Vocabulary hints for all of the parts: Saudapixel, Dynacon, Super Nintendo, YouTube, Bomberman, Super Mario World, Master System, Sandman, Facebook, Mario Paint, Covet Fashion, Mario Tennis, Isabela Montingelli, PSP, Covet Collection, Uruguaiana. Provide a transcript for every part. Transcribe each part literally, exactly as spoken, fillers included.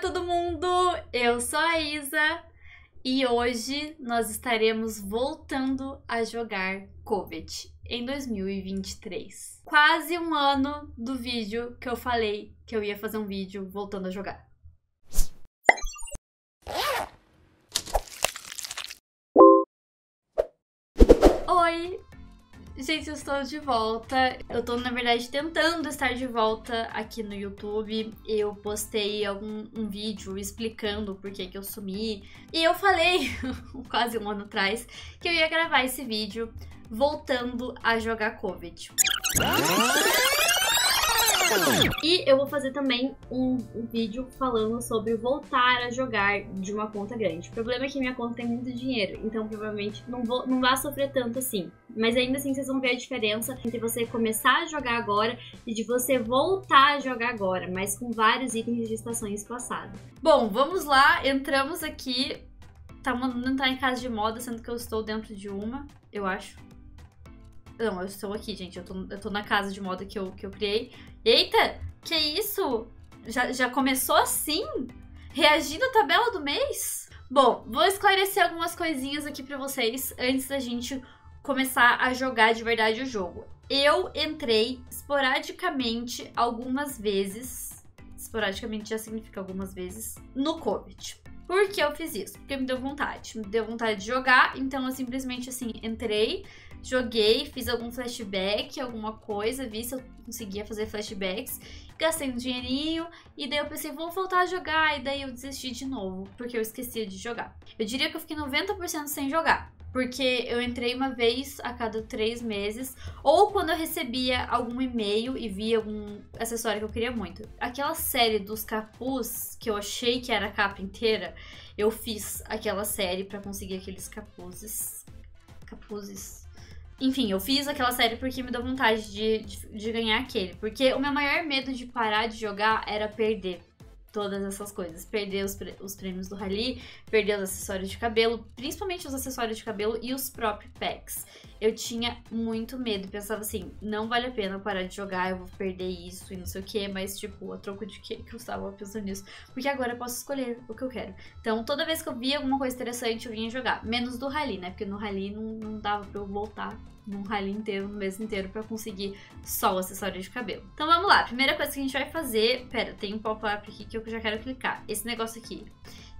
todo mundo! Eu sou a Isa e hoje nós estaremos voltando a jogar Covet em dois mil e vinte e três. Quase um ano do vídeo que eu falei que eu ia fazer um vídeo voltando a jogar. Oi! Gente, eu estou de volta. Eu tô, na verdade, tentando estar de volta aqui no YouTube. Eu postei algum, um vídeo explicando por que que eu sumi. E eu falei, quase um ano atrás, que eu ia gravar esse vídeo voltando a jogar Covet. E eu vou fazer também um vídeo falando sobre voltar a jogar de uma conta grande. O problema é que minha conta tem muito dinheiro, então provavelmente não, vou, não vai sofrer tanto assim. Mas ainda assim vocês vão ver a diferença entre você começar a jogar agora e de você voltar a jogar agora, mas com vários itens de estações passadas. Bom, vamos lá, entramos aqui. Tá mandando entrar em casa de moda, sendo que eu estou dentro de uma, eu acho. Não, eu estou aqui, gente. Eu tô, eu tô na casa de moda que eu, que eu criei. Eita, que isso? Já, já começou assim? Reagindo à tabela do mês? Bom, vou esclarecer algumas coisinhas aqui pra vocês antes da gente começar a jogar de verdade o jogo. Eu entrei esporadicamente algumas vezes. Esporadicamente já significa algumas vezes. No Covet. Por que eu fiz isso? Porque me deu vontade. Me deu vontade de jogar, então eu simplesmente assim entrei... Joguei, fiz algum flashback, alguma coisa, vi se eu conseguia fazer flashbacks, gastei um dinheirinho e daí eu pensei, vou voltar a jogar e daí eu desisti de novo, porque eu esquecia de jogar. Eu diria que eu fiquei noventa por cento sem jogar, porque eu entrei uma vez a cada três meses ou quando eu recebia algum e-mail e via algum acessório que eu queria muito. Aquela série dos capuz, que eu achei que era a capa inteira, eu fiz aquela série pra conseguir aqueles capuzes, capuzes... Enfim, eu fiz aquela série porque me deu vontade de, de, de ganhar aquele. Porque o meu maior medo de parar de jogar era perder todas essas coisas. Perder os, os prêmios do Rally, perder os acessórios de cabelo, principalmente os acessórios de cabelo e os próprios packs. Eu tinha muito medo, pensava assim, não vale a pena parar de jogar, eu vou perder isso e não sei o que, mas tipo, a troco de que que eu estava pensando nisso? Porque agora eu posso escolher o que eu quero. Então toda vez que eu via alguma coisa interessante eu vinha jogar, menos do Rally, né? Porque no Rally não, não dava pra eu voltar num Rally inteiro, no mês inteiro, pra conseguir só o acessório de cabelo. Então vamos lá, primeira coisa que a gente vai fazer... Pera, tem um pop-up aqui que eu já quero clicar. Esse negócio aqui.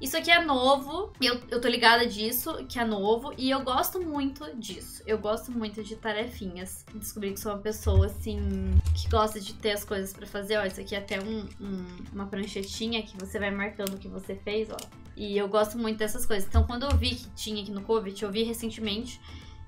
Isso aqui é novo, eu, eu tô ligada disso, que é novo, e eu gosto muito disso. Eu gosto muito de tarefinhas. Descobri que sou uma pessoa, assim, que gosta de ter as coisas pra fazer. Ó, isso aqui é até um, um, uma pranchetinha que você vai marcando o que você fez, ó. E eu gosto muito dessas coisas. Então quando eu vi que tinha aqui no Covet, eu vi recentemente...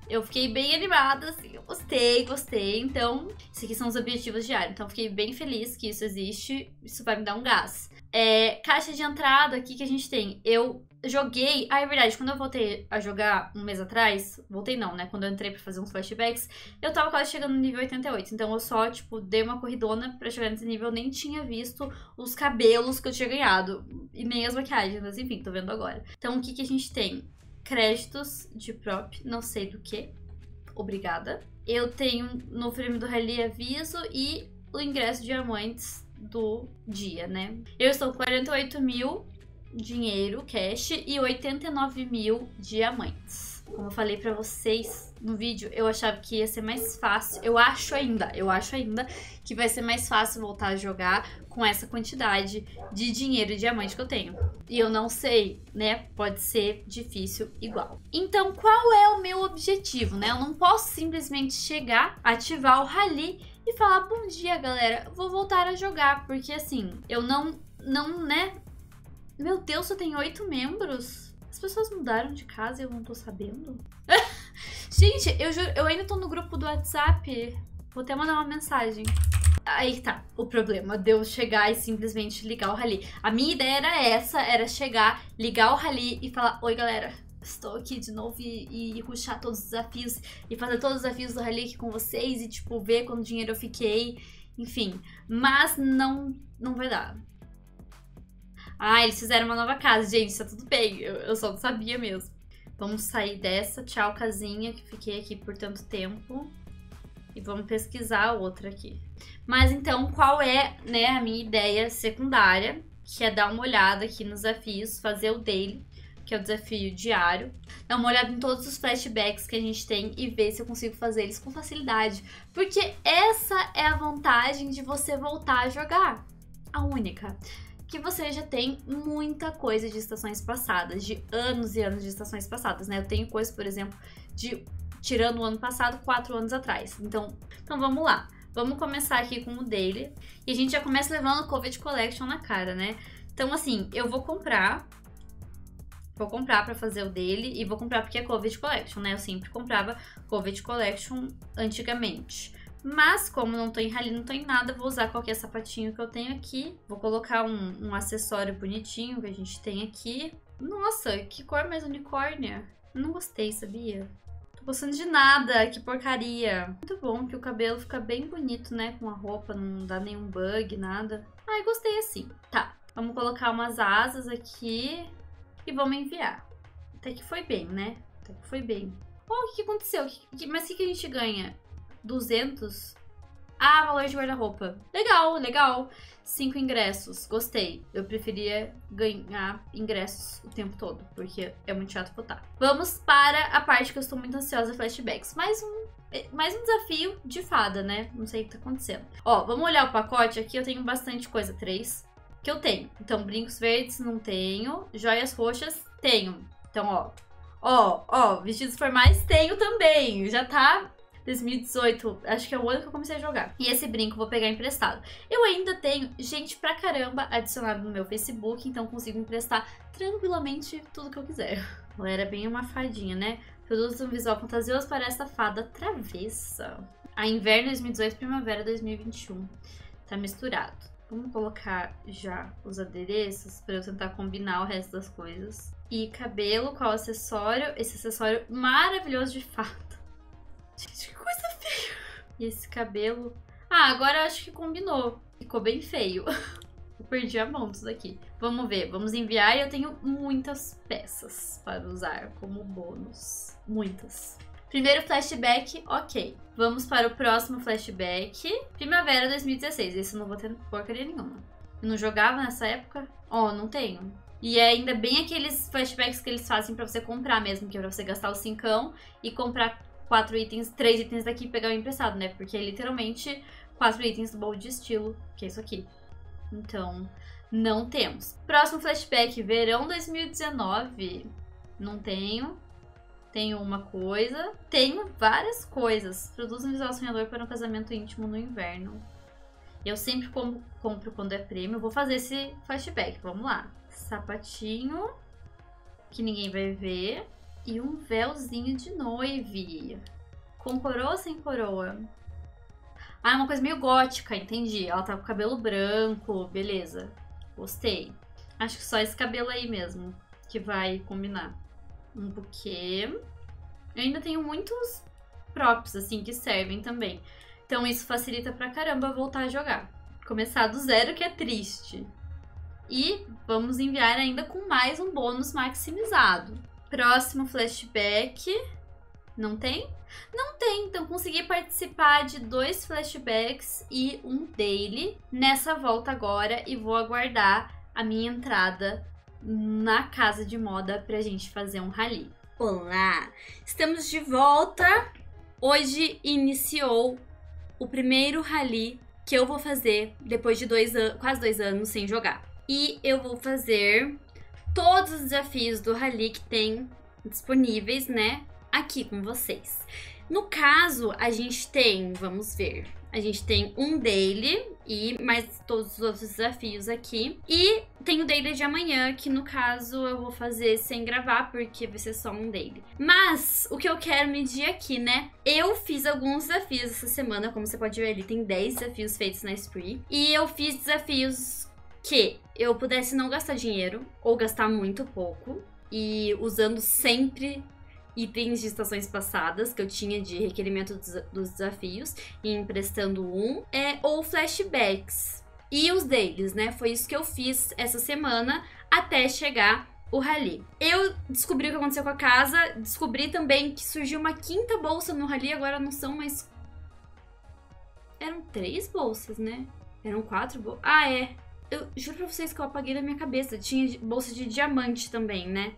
Eu fiquei bem animada, assim, eu gostei, gostei, então... Isso aqui são os objetivos diários, então eu fiquei bem feliz que isso existe, isso vai me dar um gás. É, caixa de entrada aqui que a gente tem, eu joguei... Ah, é verdade, quando eu voltei a jogar um mês atrás, voltei não, né, quando eu entrei pra fazer uns flashbacks, eu tava quase chegando no nível oitenta e oito, então eu só, tipo, dei uma corridona pra chegar nesse nível, eu nem tinha visto os cabelos que eu tinha ganhado, e nem as maquiagens, mas enfim, tô vendo agora. Então o que que a gente tem? Créditos de prop, não sei do que, obrigada. Eu tenho no prêmio do Rally aviso e o ingresso de diamantes do dia, né? Eu estou com quarenta e oito mil dinheiro, cash, e oitenta e nove mil diamantes. Como eu falei pra vocês no vídeo, eu achava que ia ser mais fácil, eu acho ainda, eu acho ainda que vai ser mais fácil voltar a jogar com essa quantidade de dinheiro e diamante que eu tenho. E eu não sei, né? Pode ser difícil igual. Então, qual é o meu objetivo, né? Eu não posso simplesmente chegar, ativar o Rally e falar, bom dia, galera, vou voltar a jogar, porque assim, eu não, não, né? Meu Deus, só tem oito membros? As pessoas mudaram de casa e eu não tô sabendo? Gente, eu juro, eu ainda tô no grupo do WhatsApp. Vou até mandar uma mensagem. Aí tá, o problema de eu chegar e simplesmente ligar o Rally. A minha ideia era essa, era chegar, ligar o Rally e falar, oi galera, estou aqui de novo e, e rushar todos os desafios e fazer todos os desafios do Rally aqui com vocês e tipo, ver quanto dinheiro eu fiquei, enfim. Mas não, não vai dar. Ah, eles fizeram uma nova casa, gente, tá tudo bem, eu, eu só não sabia mesmo. Vamos sair dessa, tchau casinha, que fiquei aqui por tanto tempo. E vamos pesquisar outra aqui. Mas então, qual é, né, a minha ideia secundária? que é dar uma olhada aqui nos desafios, fazer o daily, que é o desafio diário, dar uma olhada em todos os flashbacks que a gente tem e ver se eu consigo fazer eles com facilidade, porque essa é a vantagem de você voltar a jogar, a única, que você já tem muita coisa de estações passadas, de anos e anos de estações passadas, né? Eu tenho coisa, por exemplo, de, tirando o ano passado, quatro anos atrás, então, então vamos lá. Vamos começar aqui com o daily. E a gente já começa levando o Covet Collection na cara, né? Então, assim, eu vou comprar. Vou comprar pra fazer o daily. E vou comprar porque é Covet Collection, né? Eu sempre comprava Covet Collection antigamente. Mas, como não tô em rally, não tô em nada, vou usar qualquer sapatinho que eu tenho aqui. Vou colocar um, um acessório bonitinho que a gente tem aqui. Nossa, que cor mais unicórnia. Não gostei, sabia? Não tô gostando de nada, que porcaria. Muito bom que o cabelo fica bem bonito, né? Com a roupa, não dá nenhum bug, nada. Ai, gostei assim. Tá, vamos colocar umas asas aqui e vamos enviar. Até que foi bem, né? Até que foi bem. Oh, o que aconteceu? Mas o que a gente ganha? duzentos? Ah, valor de guarda-roupa. Legal, legal. cinco ingressos, gostei. Eu preferia ganhar ingressos o tempo todo, porque é muito chato votar. Vamos para a parte que eu estou muito ansiosa, flashbacks. Mais um, mais um desafio de fada, né? Não sei o que tá acontecendo. Ó, vamos olhar o pacote aqui, eu tenho bastante coisa, três, que eu tenho. Então, brincos verdes não tenho, joias roxas tenho. Então, ó, ó, ó, vestidos formais tenho também, já tá... dois mil e dezoito, acho que é o ano que eu comecei a jogar. E esse brinco eu vou pegar emprestado. Eu ainda tenho gente pra caramba adicionada no meu Facebook, então consigo emprestar tranquilamente tudo que eu quiser. Ela era bem uma fadinha, né? Produtos um visual fantasioso para essa fada travessa. A inverno dois mil e dezoito, primavera dois mil e vinte e um. Tá misturado. Vamos colocar já os adereços pra eu tentar combinar o resto das coisas. E cabelo, qual acessório? Esse acessório maravilhoso de fada. Gente, que coisa feia. E esse cabelo... Ah, agora acho que combinou. Ficou bem feio. Eu perdi a mão disso daqui. Vamos ver, vamos enviar e eu tenho muitas peças para usar como bônus. Muitas. Primeiro flashback, ok. Vamos para o próximo flashback. Primavera dois mil e dezesseis. Esse eu não vou ter porcaria nenhuma. Eu não jogava nessa época? Ó, não tenho. E é ainda bem aqueles flashbacks que eles fazem pra você comprar mesmo, que é pra você gastar os cincão e comprar... quatro itens, três itens daqui e pegar o emprestado, né? Porque é literalmente quatro itens do baú de estilo, que é isso aqui. Então, não temos. Próximo flashback, verão dois mil e dezenove. Não tenho. Tenho uma coisa. Tenho várias coisas. Produz um visual sonhador para um casamento íntimo no inverno. Eu sempre compro quando é prêmio. Vou fazer esse flashback, vamos lá. Sapatinho, que ninguém vai ver. E um véuzinho de noiva. Com coroa ou sem coroa? Ah, é uma coisa meio gótica, entendi. Ela tá com cabelo branco, beleza. Gostei. Acho que só esse cabelo aí mesmo que vai combinar. Um buquê. Eu ainda tenho muitos props, assim, que servem também. Então isso facilita pra caramba voltar a jogar. Começar do zero, que é triste. E vamos enviar ainda com mais um bônus maximizado. Próximo flashback, não tem? Não tem, então consegui participar de dois flashbacks e um daily nessa volta agora e vou aguardar a minha entrada na casa de moda pra gente fazer um rally. Olá, estamos de volta. Hoje iniciou o primeiro rally que eu vou fazer depois de dois an- quase dois anos sem jogar. E eu vou fazer... todos os desafios do rally que tem disponíveis, né, aqui com vocês. No caso, a gente tem, vamos ver, a gente tem um daily e mais todos os outros desafios aqui. E tem o daily de amanhã, que no caso eu vou fazer sem gravar, porque vai ser só um daily. Mas, o que eu quero medir aqui, né, eu fiz alguns desafios essa semana, como você pode ver ali, tem dez desafios feitos na Spree. E eu fiz desafios... que eu pudesse não gastar dinheiro, ou gastar muito pouco, e usando sempre itens de estações passadas que eu tinha de requerimento dos desafios, e emprestando um, é, ou flashbacks, e os deles, né? Foi isso que eu fiz essa semana, até chegar o rally. Eu descobri o que aconteceu com a casa, descobri também que surgiu uma quinta bolsa no rally, agora não são mais... Eram três bolsas, né? Eram quatro bolsas... Ah, é... eu juro pra vocês que eu apaguei da minha cabeça. Tinha bolsa de diamante também, né?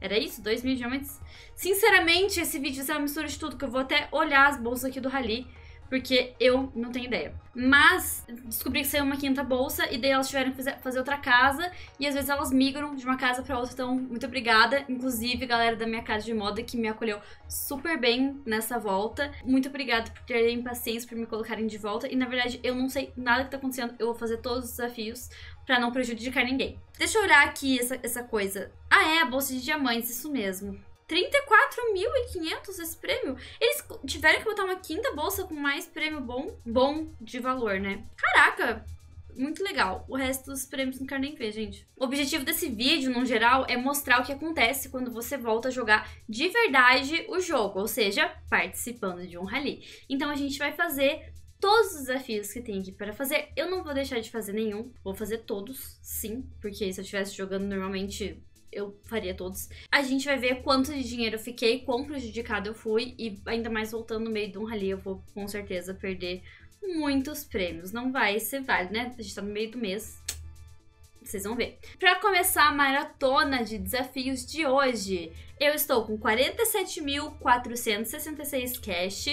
Era isso? dois mil diamantes? Sinceramente, esse vídeo vai ser uma mistura de tudo, que eu vou até olhar as bolsas aqui do Rally, porque eu não tenho ideia. Mas descobri que saiu uma quinta bolsa e daí elas tiveram que fazer outra casa. E às vezes elas migram de uma casa pra outra, então muito obrigada. Inclusive, galera da minha casa de moda que me acolheu super bem nessa volta. Muito obrigada por terem paciência, por me colocarem de volta. E na verdade, eu não sei nada que tá acontecendo. Eu vou fazer todos os desafios pra não prejudicar ninguém. Deixa eu olhar aqui essa, essa coisa. Ah é, a bolsa de diamantes, isso mesmo. trinta e quatro mil e quinhentos esse prêmio? Eles tiveram que botar uma quinta bolsa com mais prêmio bom, bom de valor, né? Caraca, muito legal. O resto dos prêmios não quero nem ver, gente. O objetivo desse vídeo, no geral, é mostrar o que acontece quando você volta a jogar de verdade o jogo, ou seja, participando de um rally. Então a gente vai fazer todos os desafios que tem aqui para fazer. Eu não vou deixar de fazer nenhum, vou fazer todos, sim, porque se eu estivesse jogando normalmente, eu faria todos. A gente vai ver quanto de dinheiro eu fiquei, quão prejudicado eu fui. E ainda mais voltando no meio de um rally, eu vou com certeza perder muitos prêmios. Não vai ser válido, né? A gente tá no meio do mês, vocês vão ver. Pra começar a maratona de desafios de hoje, eu estou com quarenta e sete mil quatrocentos e sessenta e seis cash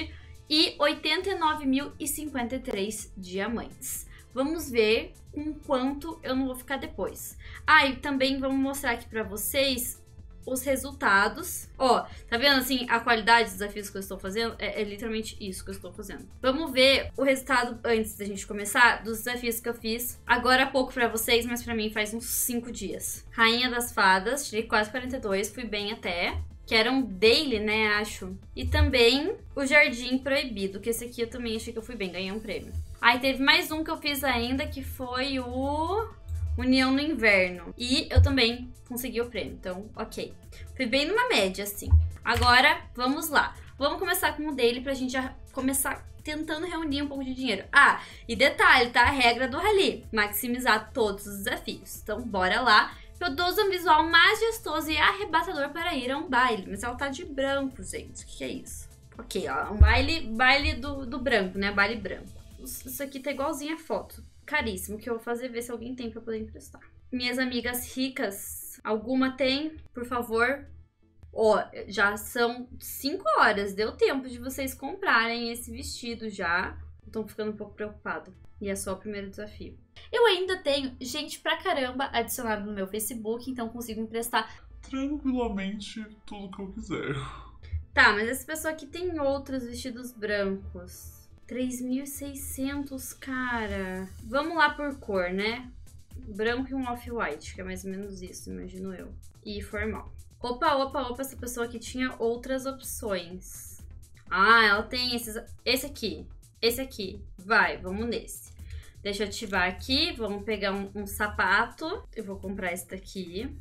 e oitenta e nove mil e cinquenta e três diamantes. Vamos ver com quanto eu não vou ficar depois. Ah, e também vamos mostrar aqui pra vocês os resultados. Ó, tá vendo assim a qualidade dos desafios que eu estou fazendo? É, é literalmente isso que eu estou fazendo. Vamos ver o resultado antes da gente começar dos desafios que eu fiz. Agora há pouco pra vocês, mas pra mim faz uns cinco dias. Rainha das Fadas, tirei quase quarenta e dois, fui bem até. Que era um daily, né, acho. E também o Jardim Proibido, que esse aqui eu também achei que eu fui bem, ganhei um prêmio. Aí teve mais um que eu fiz ainda, que foi o União no Inverno. E eu também consegui o prêmio, então ok. Fui bem numa média, assim. Agora, vamos lá. Vamos começar com o daily pra gente já começar tentando reunir um pouco de dinheiro. Ah, e detalhe, tá? A regra do Rally, maximizar todos os desafios. Então bora lá. Produza um visual majestoso e arrebatador para ir a um baile. Mas ela tá de branco, gente. O que, que é isso? Ok, ó. Um baile, baile do, do branco, né? Baile branco. Isso aqui tá igualzinho a foto. Caríssimo, que eu vou fazer ver se alguém tem pra poder emprestar. Minhas amigas ricas. Alguma tem? Por favor. Ó, já são cinco horas. Deu tempo de vocês comprarem esse vestido já. Estão ficando um pouco preocupada. E é só o primeiro desafio. Eu ainda tenho gente pra caramba adicionada no meu Facebook, então consigo emprestar tranquilamente tudo que eu quiser. Tá, mas essa pessoa aqui tem outros vestidos brancos. três mil e seiscentos, cara. Vamos lá por cor, né? Branco e um off-white, que é mais ou menos isso, imagino eu. E formal. Opa, opa, opa, essa pessoa aqui tinha outras opções. Ah, ela tem esses... Esse aqui. Esse aqui. Vai, vamos nesse. Deixa eu ativar aqui, vamos pegar um, um sapato. Eu vou comprar esse daqui,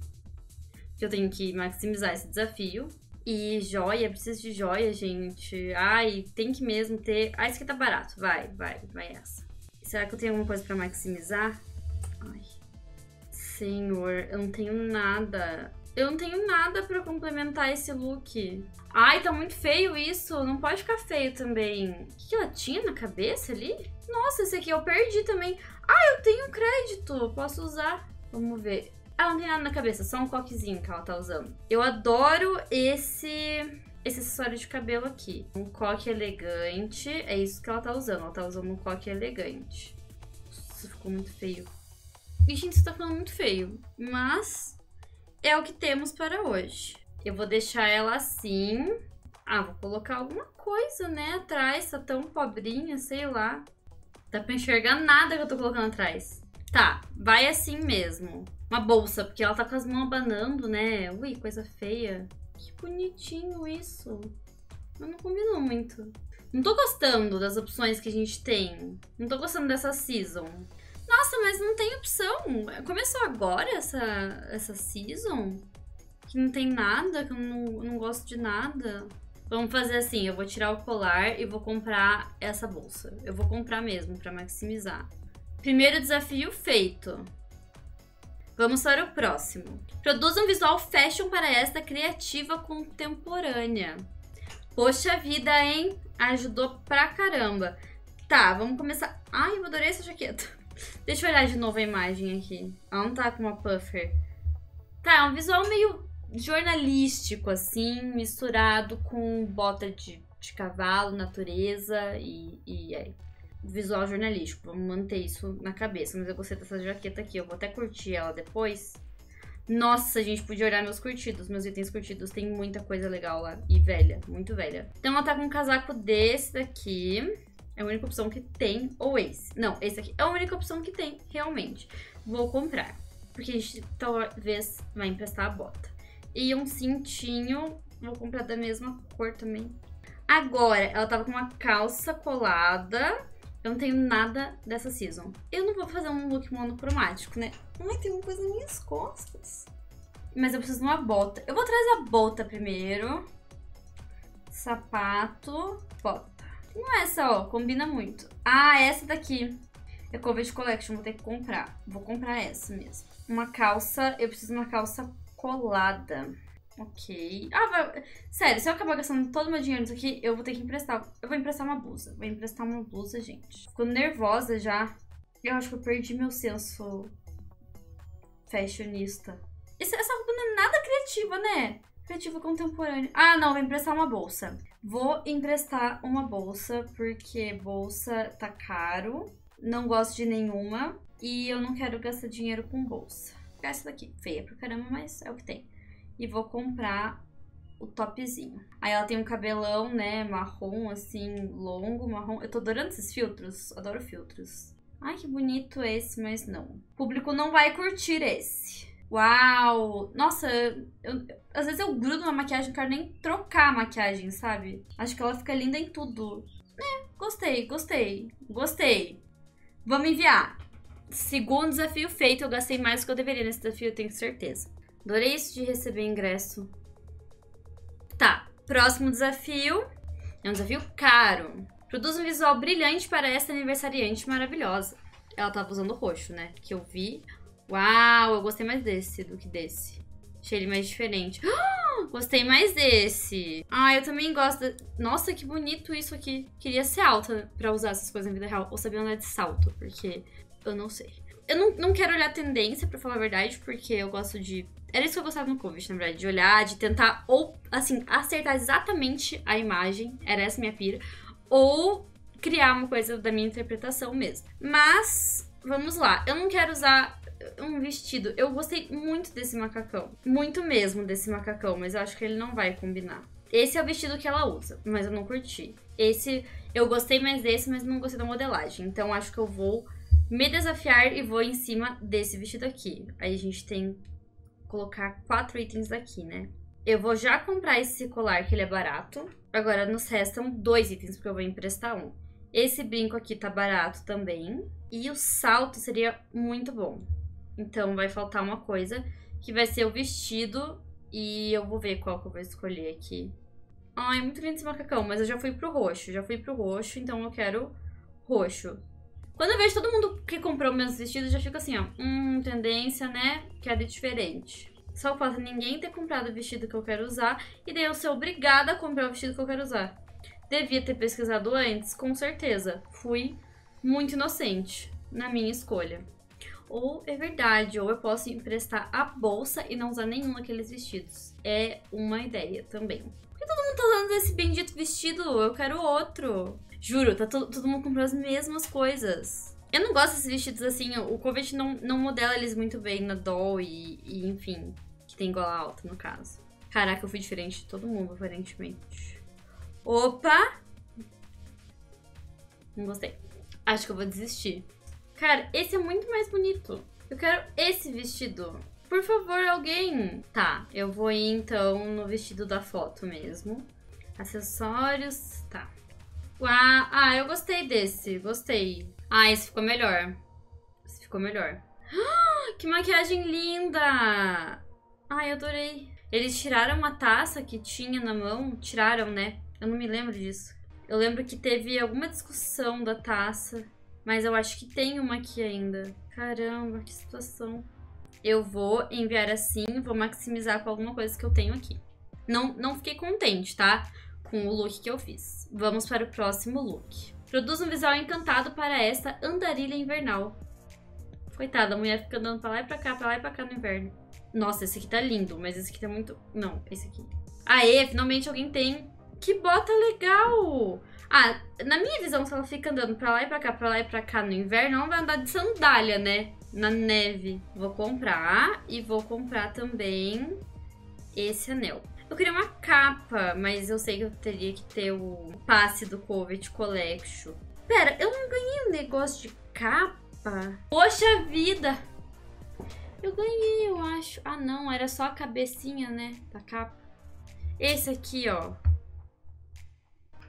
que eu tenho que maximizar esse desafio. E joia, preciso de joia, gente. Ai, tem que mesmo ter... Ah, esse aqui tá barato. Vai, vai, vai essa. Será que eu tenho alguma coisa pra maximizar? Ai, senhor, eu não tenho nada. Eu não tenho nada pra complementar esse look. Ai, tá muito feio isso. Não pode ficar feio também. O que, que ela tinha na cabeça ali? Nossa, esse aqui eu perdi também. Ah, eu tenho crédito. Posso usar. Vamos ver. Ah, não tem nada na cabeça. Só um coquezinho que ela tá usando. Eu adoro esse... Esse acessório de cabelo aqui. Um coque elegante. É isso que ela tá usando. Ela tá usando um coque elegante. Isso ficou muito feio. E, gente, isso tá ficando muito feio. Mas... é o que temos para hoje. Eu vou deixar ela assim. Ah, vou colocar alguma coisa, né, atrás. Tá tão pobrinha, sei lá. Dá pra enxergar nada que eu tô colocando atrás. Tá, vai assim mesmo. Uma bolsa, porque ela tá com as mãos abanando, né? Ui, coisa feia. Que bonitinho isso. Mas não combinou muito. Não tô gostando das opções que a gente tem. Não tô gostando dessa season. Nossa, mas não tem opção. Começou agora essa, essa season? Que não tem nada, que eu não, não gosto de nada. Vamos fazer assim, eu vou tirar o colar e vou comprar essa bolsa. Eu vou comprar mesmo, pra maximizar. Primeiro desafio feito. Vamos para o próximo. Produza um visual fashion para esta criativa contemporânea. Poxa vida, hein? Ajudou pra caramba. Tá, vamos começar... Ai, eu adorei essa jaqueta. Deixa eu olhar de novo a imagem aqui. Ela não tá com uma puffer. Tá, é um visual meio jornalístico, assim, misturado com bota de, de cavalo, natureza e, e aí. Visual jornalístico, vamos manter isso na cabeça. Mas eu gostei dessa jaqueta aqui, eu vou até curtir ela depois. Nossa, gente, podia olhar meus curtidos, meus itens curtidos, tem muita coisa legal lá. E velha, muito velha. Então ela tá com um casaco desse daqui. É a única opção que tem, ou esse. Não, esse aqui é a única opção que tem, realmente. Vou comprar, porque a gente talvez vai emprestar a bota. E um cintinho, vou comprar da mesma cor também. Agora, ela tava com uma calça colada. Eu não tenho nada dessa season. Eu não vou fazer um look monocromático, né? Ai, tem uma coisa nas minhas costas. Mas eu preciso de uma bota. Eu vou atrás da bota primeiro. Sapato, bota. Não é essa, ó. Combina muito. Ah, essa daqui. É Covet Collection. Vou ter que comprar. Vou comprar essa mesmo. Uma calça. Eu preciso de uma calça colada. Ok. Ah, vai... Sério, se eu acabar gastando todo o meu dinheiro nisso aqui, eu vou ter que emprestar. Eu vou emprestar uma blusa. Vou emprestar uma blusa, gente. Ficando nervosa já. Eu acho que eu perdi meu senso fashionista. Essa, essa roupa não é nada criativa, né? Criativa contemporânea. Ah, não. Vou emprestar uma bolsa. Vou emprestar uma bolsa, porque bolsa tá caro. Não gosto de nenhuma. E eu não quero gastar dinheiro com bolsa. Essa daqui. Feia pra caramba, mas é o que tem. E vou comprar o topzinho. Aí ela tem um cabelão, né, marrom, assim, longo, marrom. Eu tô adorando esses filtros, adoro filtros. Ai, que bonito esse, mas não. O público não vai curtir esse. Uau! Nossa, eu, eu, às vezes eu grudo na maquiagem, não quero nem trocar a maquiagem, sabe? Acho que ela fica linda em tudo. É, gostei, gostei, gostei. Vamos enviar. Segundo desafio feito, eu gastei mais do que eu deveria nesse desafio, eu tenho certeza. Adorei isso de receber ingresso. Tá, próximo desafio. É um desafio caro. Produz um visual brilhante para essa aniversariante maravilhosa. Ela tava usando o roxo, né? Que eu vi. Uau, eu gostei mais desse do que desse. Achei ele mais diferente. Ah, gostei mais desse. Ah, eu também gosto. De... Nossa, que bonito isso aqui. Queria ser alta pra usar essas coisas na vida real. Ou saber andar de salto, porque eu não sei. Eu não, não quero olhar tendência, pra falar a verdade, porque eu gosto de... Era isso que eu gostava no Covet, na verdade, de olhar, de tentar ou, assim, acertar exatamente a imagem. Era essa minha pira. Ou criar uma coisa da minha interpretação mesmo. Mas, vamos lá. Eu não quero usar um vestido. Eu gostei muito desse macacão. Muito mesmo desse macacão, mas eu acho que ele não vai combinar. Esse é o vestido que ela usa, mas eu não curti. Esse, eu gostei mais desse, mas não gostei da modelagem. Então, acho que eu vou... me desafiar e vou em cima desse vestido aqui. Aí a gente tem que colocar quatro itens aqui, né? Eu vou já comprar esse colar, que ele é barato. Agora nos restam dois itens, porque eu vou emprestar um. Esse brinco aqui tá barato também. E o salto seria muito bom. Então vai faltar uma coisa, que vai ser o vestido. E eu vou ver qual que eu vou escolher aqui. Ai, é muito lindo esse macacão, mas eu já fui pro roxo. Já fui pro roxo, então eu quero roxo. Quando eu vejo todo mundo que comprou meus vestidos, eu já fico assim, ó. Hum, tendência, né? Quero diferente. Só falta ninguém ter comprado o vestido que eu quero usar. E daí eu ser obrigada a comprar o vestido que eu quero usar. Devia ter pesquisado antes? Com certeza. Fui muito inocente na minha escolha. Ou é verdade, ou eu posso emprestar a bolsa e não usar nenhum daqueles vestidos. É uma ideia também. Por que todo mundo tá usando esse bendito vestido? Eu quero outro. Juro, tá todo, todo mundo comprando as mesmas coisas. Eu não gosto desses vestidos assim, o Covet não, não modela eles muito bem na doll e, e, enfim, que tem gola alta, no caso. Caraca, eu fui diferente de todo mundo, aparentemente. Opa! Não gostei. Acho que eu vou desistir. Cara, esse é muito mais bonito. Eu quero esse vestido. Por favor, alguém! Tá, eu vou ir, então, no vestido da foto mesmo. Acessórios, tá. Uau, ah, eu gostei desse, gostei. Ah, esse ficou melhor. Esse ficou melhor. Ah, que maquiagem linda! Ai, eu adorei. Eles tiraram uma taça que tinha na mão, tiraram, né? Eu não me lembro disso. Eu lembro que teve alguma discussão da taça, mas eu acho que tem uma aqui ainda. Caramba, que situação. Eu vou enviar assim, vou maximizar com alguma coisa que eu tenho aqui. Não, não fiquei contente, tá? Com o look que eu fiz. Vamos para o próximo look. Produz um visual encantado para essa andarilha invernal. Coitada, a mulher fica andando pra lá e pra cá, pra lá e pra cá no inverno. Nossa, esse aqui tá lindo, mas esse aqui tá muito... Não, esse aqui. Aê, finalmente alguém tem. Que bota legal! Ah, na minha visão, se ela fica andando pra lá e pra cá, pra lá e pra cá no inverno, ela vai andar de sandália, né? Na neve. Vou comprar e vou comprar também esse anel. Eu queria uma capa, mas eu sei que eu teria que ter o passe do Covet Collection. Pera, eu não ganhei um negócio de capa? Poxa vida! Eu ganhei, eu acho. Ah, não, era só a cabecinha, né? Da capa. Esse aqui, ó.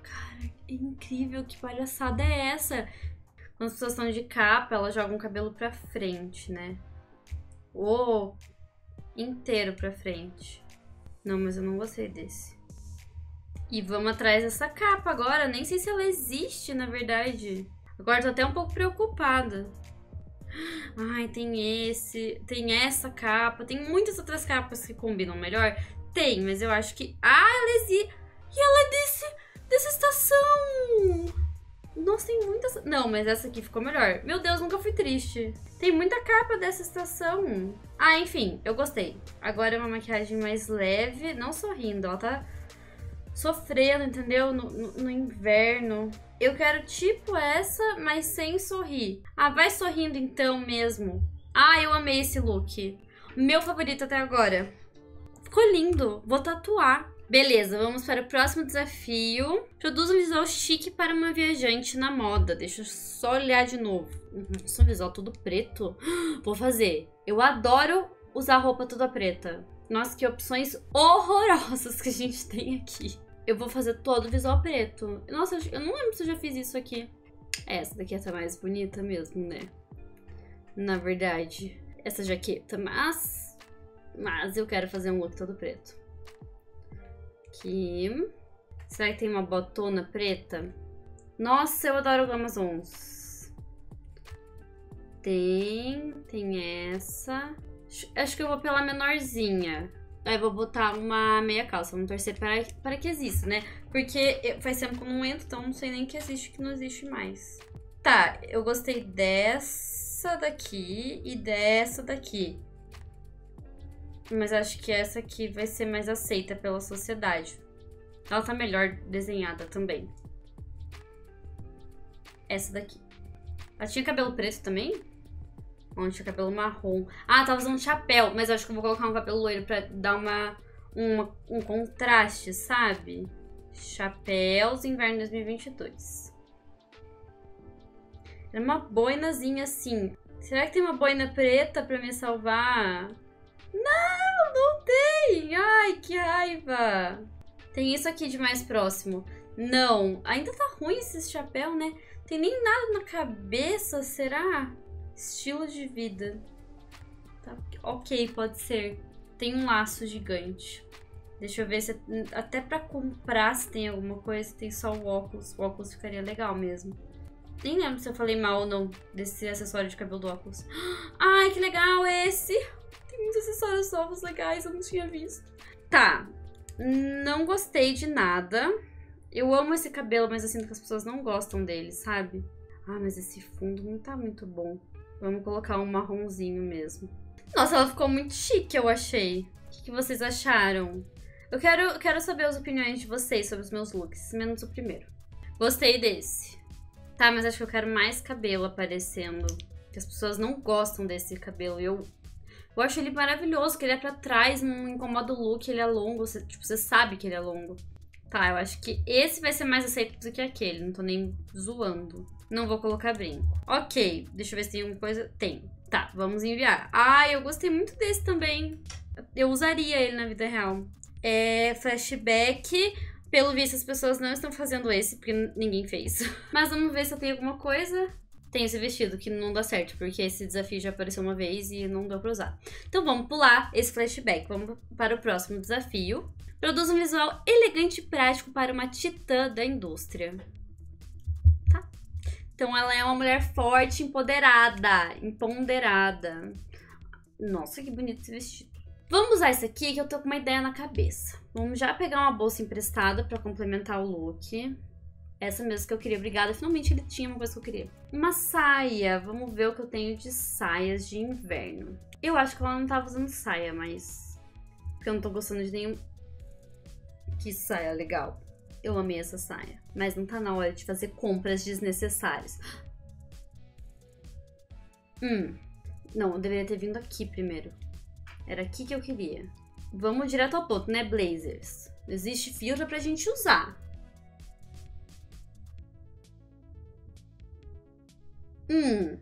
Cara, é incrível, que palhaçada é essa? Quando as pessoas estão de capa, elas jogam o cabelo pra frente, né? Ou inteiro pra frente. Não, mas eu não gostei desse. E vamos atrás dessa capa agora. Nem sei se ela existe, na verdade. Agora tô até um pouco preocupada. Ai, tem esse, tem essa capa. Tem muitas outras capas que combinam melhor. Tem, mas eu acho que... Ah, ela existe. E ela é desse, dessa estação. Nossa, tem muitas... Não, mas essa aqui ficou melhor. Meu Deus, nunca fui triste. Tem muita capa dessa estação. Ah, enfim, eu gostei. Agora é uma maquiagem mais leve. Não sorrindo, ela tá... sofrendo, entendeu? No, no, no inverno. Eu quero tipo essa, mas sem sorrir. Ah, vai sorrindo então mesmo. Ah, eu amei esse look. Meu favorito até agora. Ficou lindo. Vou tatuar. Beleza, vamos para o próximo desafio. Produza um visual chique para uma viajante na moda. Deixa eu só olhar de novo. Nossa, um visual todo preto. Vou fazer. Eu adoro usar roupa toda preta. Nossa, que opções horrorosas que a gente tem aqui. Eu vou fazer todo o visual preto. Nossa, eu não lembro se eu já fiz isso aqui. Essa daqui é tá mais bonita mesmo, né? Na verdade, essa jaqueta. Mas, mas eu quero fazer um look todo preto. Aqui. Será que tem uma botona preta? Nossa, eu adoro glamazons. Tem, tem essa. Acho que eu vou pela menorzinha. Aí vou botar uma meia calça. Vamos torcer para, para que exista, né? Porque eu, faz tempo que eu não entro, então não sei nem que existe, que não existe mais. Tá, eu gostei dessa daqui e dessa daqui. Mas acho que essa aqui vai ser mais aceita pela sociedade. Ela tá melhor desenhada também. Essa daqui. Ela tinha cabelo preto também? Onde tinha cabelo marrom. Ah, tava usando chapéu. Mas eu acho que eu vou colocar um cabelo loiro pra dar uma, uma, um contraste, sabe? Chapéus, inverno dois mil e vinte e dois. Era uma boinazinha assim. Será que tem uma boina preta pra me salvar? Não, não tem! Ai, que raiva! Tem isso aqui de mais próximo. Não, ainda tá ruim esse chapéu, né? Tem nem nada na cabeça, será? Estilo de vida. Tá, ok, pode ser. Tem um laço gigante. Deixa eu ver se... Até pra comprar se tem alguma coisa. Tem só o óculos. O óculos ficaria legal mesmo. Nem lembro se eu falei mal ou não desse acessório de cabelo do óculos. Ai, que legal esse! Tem muitos acessórios novos legais, eu não tinha visto. Tá. Não gostei de nada. Eu amo esse cabelo, mas eu sinto que as pessoas não gostam dele, sabe? Ah, mas esse fundo não tá muito bom. Vamos colocar um marronzinho mesmo. Nossa, ela ficou muito chique, eu achei. O que, que vocês acharam? Eu quero, eu quero saber as opiniões de vocês sobre os meus looks, menos o primeiro. Gostei desse. Tá, mas acho que eu quero mais cabelo aparecendo. Porque as pessoas não gostam desse cabelo. Eu, eu acho ele maravilhoso, que ele é pra trás, não incomoda o look, ele é longo. Você, tipo, você sabe que ele é longo. Tá, eu acho que esse vai ser mais aceito do que aquele. Não tô nem zoando. Não vou colocar brinco. Ok, deixa eu ver se tem alguma coisa. Tem. Tá, vamos enviar. Ah, eu gostei muito desse também. Eu usaria ele na vida real. É flashback. Pelo visto, as pessoas não estão fazendo esse, porque ninguém fez. Mas vamos ver se eu tenho alguma coisa. Tem esse vestido, que não dá certo, porque esse desafio já apareceu uma vez e não deu pra usar. Então vamos pular esse flashback. Vamos para o próximo desafio. Produz um visual elegante e prático para uma titã da indústria. Então ela é uma mulher forte, empoderada, empoderada. Nossa, que bonito esse vestido. Vamos usar isso aqui que eu tô com uma ideia na cabeça. Vamos já pegar uma bolsa emprestada pra complementar o look. Essa mesmo que eu queria, obrigada. Finalmente ele tinha uma coisa que eu queria. Uma saia. Vamos ver o que eu tenho de saias de inverno. Eu acho que ela não tava usando saia, mas... porque eu não tô gostando de nenhum... Que saia legal. Eu amei essa saia. Mas não tá na hora de fazer compras desnecessárias. Hum. Não, eu deveria ter vindo aqui primeiro. Era aqui que eu queria. Vamos direto ao ponto, né, blazers? Existe filtro pra gente usar. Hum,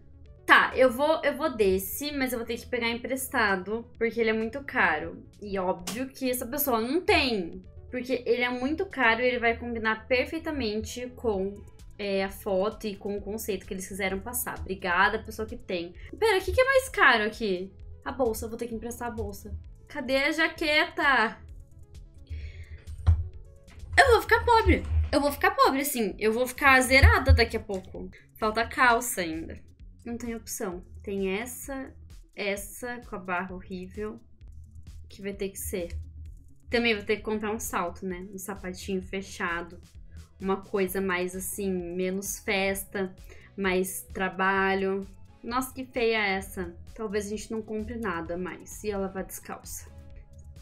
tá, eu vou, eu vou desse, mas eu vou ter que pegar emprestado, porque ele é muito caro. E óbvio que essa pessoa não tem, porque ele é muito caro e ele vai combinar perfeitamente com é, a foto e com o conceito que eles quiseram passar. Obrigada, pessoa que tem. Pera, o que, que é mais caro aqui? A bolsa, eu vou ter que emprestar a bolsa. Cadê a jaqueta? Eu vou ficar pobre. Eu vou ficar pobre, sim. Eu vou ficar zerada daqui a pouco. Falta calça ainda. Não tem opção. Tem essa, essa com a barra horrível, que vai ter que ser. Também vou ter que comprar um salto, né? Um sapatinho fechado. Uma coisa mais assim, menos festa, mais trabalho. Nossa, que feia essa. Talvez a gente não compre nada mais. E ela vai descalça.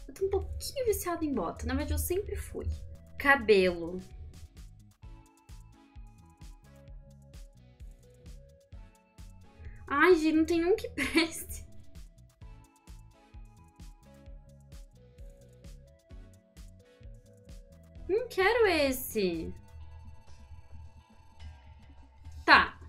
Eu tô um pouquinho viciada em bota. Na verdade, eu sempre fui. Cabelo. Ai, gente, não tem um que preste. Não quero esse. Tá.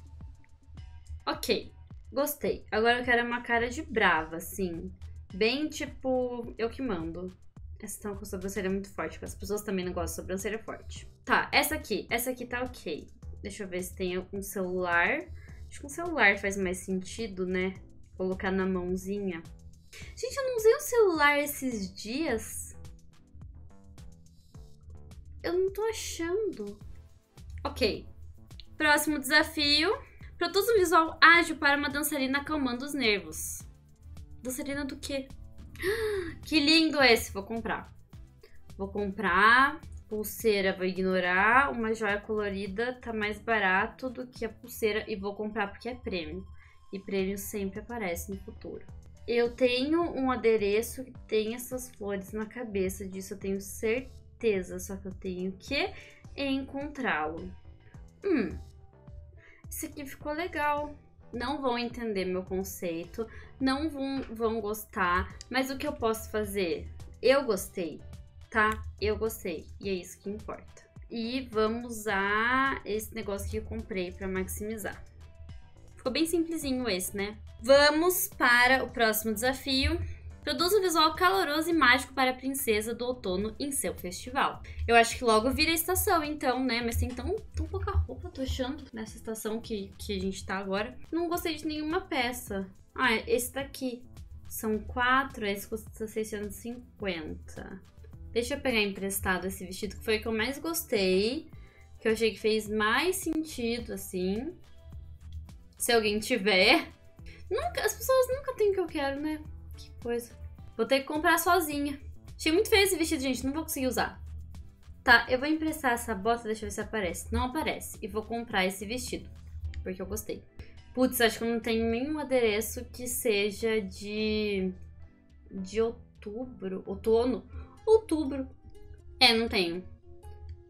Ok. Gostei. Agora eu quero uma cara de brava, assim. Bem, tipo, eu que mando. Essa tá com sobrancelha muito forte, porque as pessoas também não gostam de sobrancelha forte. Tá, essa aqui. Essa aqui tá ok. Deixa eu ver se tem um celular... Acho que um celular faz mais sentido, né? Colocar na mãozinha. Gente, eu não usei um celular esses dias. Eu não tô achando. Ok. Próximo desafio. Produz um visual ágil para uma dançarina acalmando os nervos. Dançarina do quê? Que lindo esse. Vou comprar. Vou comprar... Pulseira, vou ignorar. Uma joia colorida tá mais barato do que a pulseira e vou comprar porque é prêmio. E prêmio sempre aparece no futuro. Eu tenho um adereço que tem essas flores na cabeça, disso eu tenho certeza, só que eu tenho que encontrá-lo. Hum, isso aqui ficou legal. Não vão entender meu conceito, não vão, vão gostar, mas o que eu posso fazer? Eu gostei. Tá, eu gostei. E é isso que importa. E vamos usar esse negócio que eu comprei pra maximizar. Ficou bem simplesinho esse, né? Vamos para o próximo desafio. Produza um visual caloroso e mágico para a princesa do outono em seu festival. Eu acho que logo vira a estação, então, né? Mas tem tão, tão pouca roupa, tô achando, nessa estação que, que a gente tá agora. Não gostei de nenhuma peça. Ah, esse daqui. São quatro, esse custa seiscentos e cinquenta. Deixa eu pegar emprestado esse vestido, que foi o que eu mais gostei. Que eu achei que fez mais sentido, assim. Se alguém tiver. Nunca, as pessoas nunca têm o que eu quero, né? Que coisa. Vou ter que comprar sozinha. Achei muito feio esse vestido, gente. Não vou conseguir usar. Tá, eu vou emprestar essa bota. Deixa eu ver se aparece. Não aparece. E vou comprar esse vestido. Porque eu gostei. Putz, acho que eu não tenho nenhum adereço que seja de... De outubro. Outono. Outubro. É, não tenho.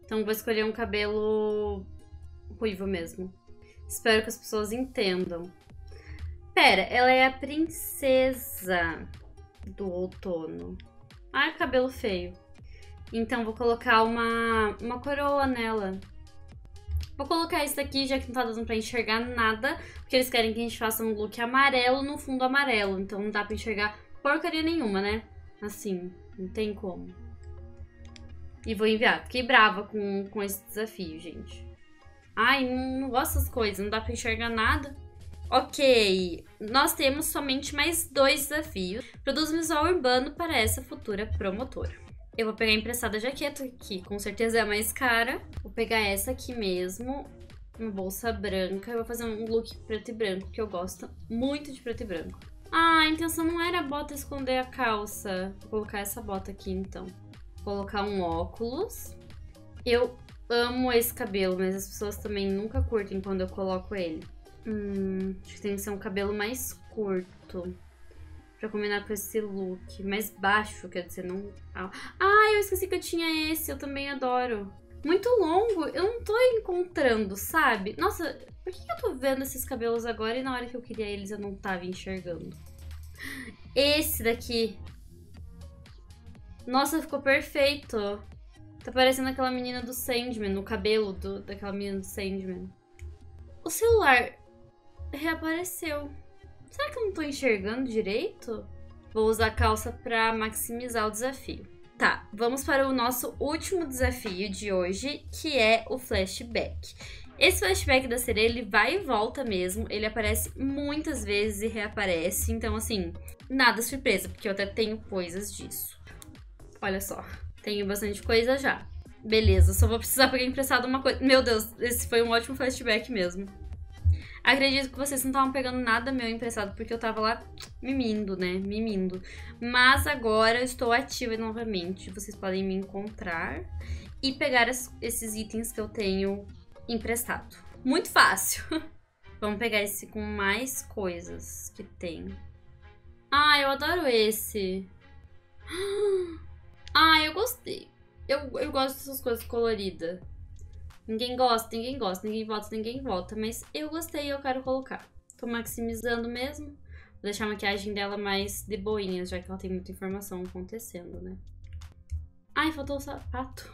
Então vou escolher um cabelo ruivo mesmo. Espero que as pessoas entendam. Pera, ela é a princesa do outono. Ai, cabelo feio. Então vou colocar uma, uma coroa nela. Vou colocar isso daqui, já que não tá dando pra enxergar nada. Porque eles querem que a gente faça um look amarelo no fundo amarelo. Então não dá pra enxergar porcaria nenhuma, né? Assim... Não tem como. E vou enviar. Fiquei brava com, com esse desafio, gente. Ai, não, não gosto dessas coisas. Não dá pra enxergar nada. Ok. Nós temos somente mais dois desafios. Produz um visual urbano para essa futura promotora. Eu vou pegar emprestada a jaqueta, que com certeza é a mais cara. Vou pegar essa aqui mesmo. Uma bolsa branca. Eu vou fazer um look preto e branco, que eu gosto muito de preto e branco. Ah, a intenção não era a bota esconder a calça. Vou colocar essa bota aqui, então. Vou colocar um óculos. Eu amo esse cabelo, mas as pessoas também nunca curtem quando eu coloco ele. Hum, acho que tem que ser um cabelo mais curto pra combinar com esse look. Mais baixo, quer dizer, não... Ah, eu esqueci que eu tinha esse, eu também adoro. Muito longo, eu não tô encontrando, sabe? Nossa, por que eu tô vendo esses cabelos agora e na hora que eu queria eles eu não tava enxergando? Esse daqui. Nossa, ficou perfeito. Tá parecendo aquela menina do Sandman, o cabelo do, daquela menina do Sandman. O celular reapareceu. Será que eu não tô enxergando direito? Vou usar a calça pra maximizar o desafio. Tá, vamos para o nosso último desafio de hoje, que é o flashback. Esse flashback da sereia, ele vai e volta mesmo, ele aparece muitas vezes e reaparece, então assim, nada surpresa, porque eu até tenho coisas disso. Olha só, tenho bastante coisa já. Beleza, só vou precisar pegar emprestado uma coisa. Meu Deus, esse foi um ótimo flashback mesmo. Acredito que vocês não estavam pegando nada meu emprestado, porque eu tava lá mimindo, né? Mimindo. Mas agora eu estou ativa novamente. Vocês podem me encontrar e pegar as, esses itens que eu tenho emprestado. Muito fácil! Vamos pegar esse com mais coisas que tem. Ah, eu adoro esse! Ah, eu gostei. Eu, eu gosto dessas coisas coloridas. Ninguém gosta, ninguém gosta, ninguém vota, ninguém vota. Mas eu gostei e eu quero colocar. Tô maximizando mesmo. Vou deixar a maquiagem dela mais de boinha, já que ela tem muita informação acontecendo, né? Ai, faltou o sapato.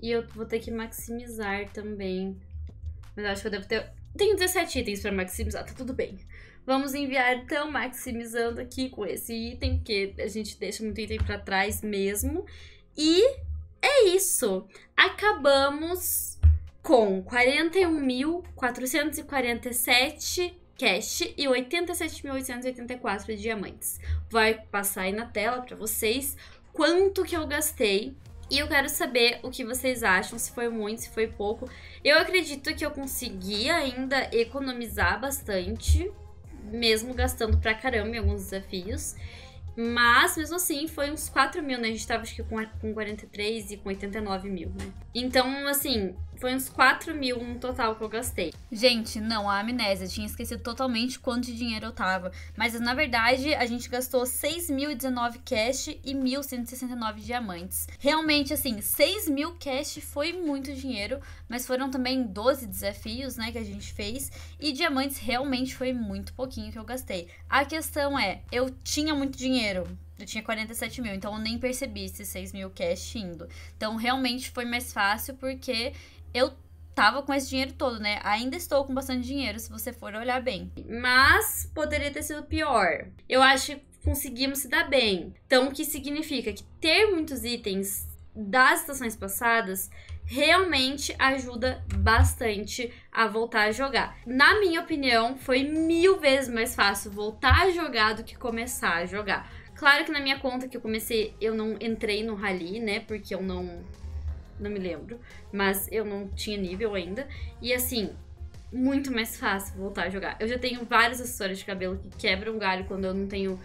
E eu vou ter que maximizar também. Mas eu acho que eu devo ter... Tenho dezessete itens pra maximizar, tá tudo bem. Vamos enviar, então, maximizando aqui com esse item, porque a gente deixa muito item pra trás mesmo. E... é isso, acabamos com quarenta e um mil quatrocentos e quarenta e sete cash e oitenta e sete mil oitocentos e oitenta e quatro diamantes. Vai passar aí na tela para vocês quanto que eu gastei e eu quero saber o que vocês acham, se foi muito, se foi pouco. Eu acredito que eu consegui ainda economizar bastante, mesmo gastando pra caramba em alguns desafios. Mas, mesmo assim, foi uns quatro mil, né? A gente tava, acho que, com quarenta e três e com oitenta e nove mil, né? Então, assim, foi uns quatro mil no total que eu gastei. Gente, não, a amnésia. Tinha esquecido totalmente quanto de dinheiro eu tava. Mas, na verdade, a gente gastou seis mil e dezenove cash e mil cento e sessenta e nove diamantes. Realmente, assim, seis mil cash foi muito dinheiro, mas foram também doze desafios, né, que a gente fez. E diamantes, realmente, foi muito pouquinho que eu gastei. A questão é, eu tinha muito dinheiro. Eu tinha quarenta e sete mil, então eu nem percebi esses seis mil cash indo. Então, realmente foi mais fácil porque eu tava com esse dinheiro todo, né? Ainda estou com bastante dinheiro, se você for olhar bem. Mas poderia ter sido pior. Eu acho que conseguimos se dar bem. Então, o que significa? Que ter muitos itens das estações passadas realmente ajuda bastante a voltar a jogar. Na minha opinião, foi mil vezes mais fácil voltar a jogar do que começar a jogar. Claro que na minha conta que eu comecei, eu não entrei no rally, né? Porque eu não... não me lembro. Mas eu não tinha nível ainda. E assim, muito mais fácil voltar a jogar. Eu já tenho vários acessórios de cabelo que quebram galho quando eu não tenho...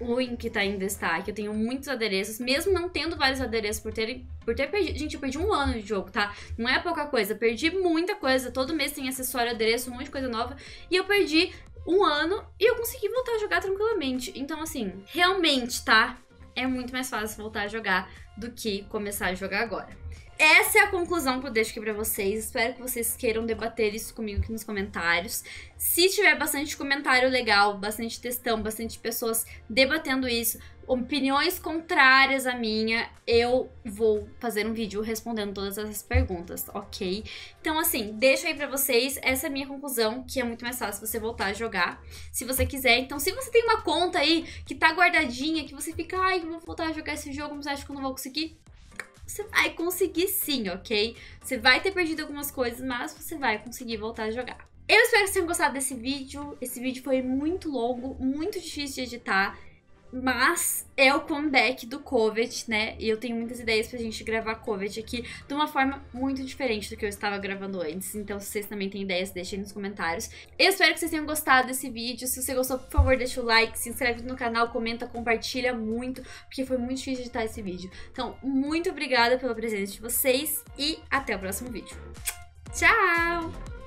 ruim que tá em destaque, eu tenho muitos adereços, mesmo não tendo vários adereços por ter, por ter perdido, gente, eu perdi um ano de jogo, tá? Não é pouca coisa, perdi muita coisa, todo mês tem acessório, adereço, um monte de coisa nova, e eu perdi um ano e eu consegui voltar a jogar tranquilamente, então assim, realmente, tá? É muito mais fácil voltar a jogar do que começar a jogar agora. Essa é a conclusão que eu deixo aqui pra vocês. Espero que vocês queiram debater isso comigo aqui nos comentários. Se tiver bastante comentário legal, bastante textão, bastante pessoas debatendo isso, opiniões contrárias à minha, eu vou fazer um vídeo respondendo todas essas perguntas, ok? Então, assim, deixo aí pra vocês. Essa é a minha conclusão, que é muito mais fácil você voltar a jogar, se você quiser. Então, se você tem uma conta aí que tá guardadinha, que você fica, ai, eu vou voltar a jogar esse jogo, mas acho que eu não vou conseguir... Você vai conseguir sim, ok? Você vai ter perdido algumas coisas, mas você vai conseguir voltar a jogar. Eu espero que vocês tenham gostado desse vídeo. Esse vídeo foi muito longo, muito difícil de editar. Mas é o comeback do Covet, né? E eu tenho muitas ideias pra gente gravar Covet aqui de uma forma muito diferente do que eu estava gravando antes. Então, se vocês também têm ideias, deixem nos comentários. Eu espero que vocês tenham gostado desse vídeo. Se você gostou, por favor, deixa o like, se inscreve no canal, comenta, compartilha muito, porque foi muito difícil editar esse vídeo. Então, muito obrigada pela presença de vocês e até o próximo vídeo. Tchau!